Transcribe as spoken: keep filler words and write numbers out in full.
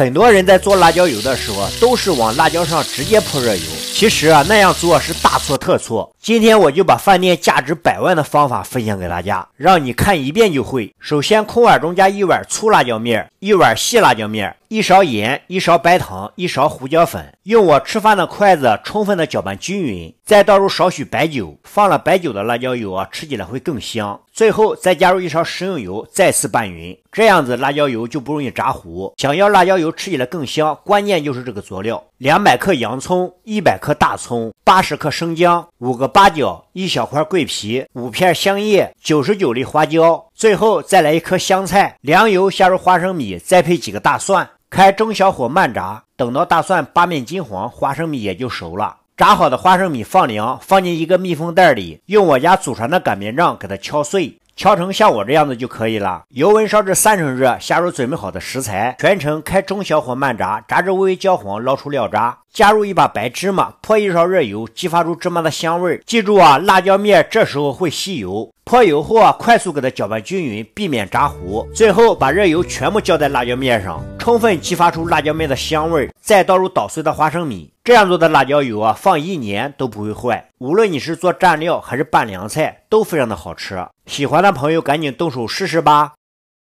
很多人在做辣椒油的时候，都是往辣椒上直接泼热油，其实啊，那样做是大错特错。今天我就把饭店价值百万的方法分享给大家，让你看一遍就会。首先，空碗中加一碗粗辣椒面，一碗细辣椒面，一勺盐，一勺白糖，一勺胡椒粉，用我吃饭的筷子充分的搅拌均匀，再倒入少许白酒。放了白酒的辣椒油啊，吃起来会更香。最后再加入一勺食用油，再次拌匀，这样子辣椒油就不容易炸糊。想要辣椒油吃起来更香，关键就是这个佐料：两百克洋葱，一百克大葱，八十克生姜，五个八角，一小块桂皮，五片香叶，九十九粒花椒，最后再来一颗香菜。凉油下入花生米，再配几个大蒜，开中小火慢炸，等到大蒜八面金黄，花生米也就熟了。炸好的花生米放凉，放进一个密封袋里，用我家祖传的擀面杖给它敲碎，敲成像我这样子就可以了。油温烧至三成热，下入准备好的食材，全程开中小火慢炸，炸至微微焦黄，捞出料渣，加入一把白芝麻，泼一勺热油，激发出芝麻的香味。记住啊，辣椒面这时候会吸油，泼油后啊，快速给它搅拌均匀，避免炸糊。最后把热油全部浇在辣椒面上，充分激发出辣椒面的香味，再倒入捣碎的花生米。这样做的辣椒油啊，放一年都不会坏。无论你是做蘸料还是拌凉菜，都非常的好吃。喜欢的朋友赶紧动手试试吧。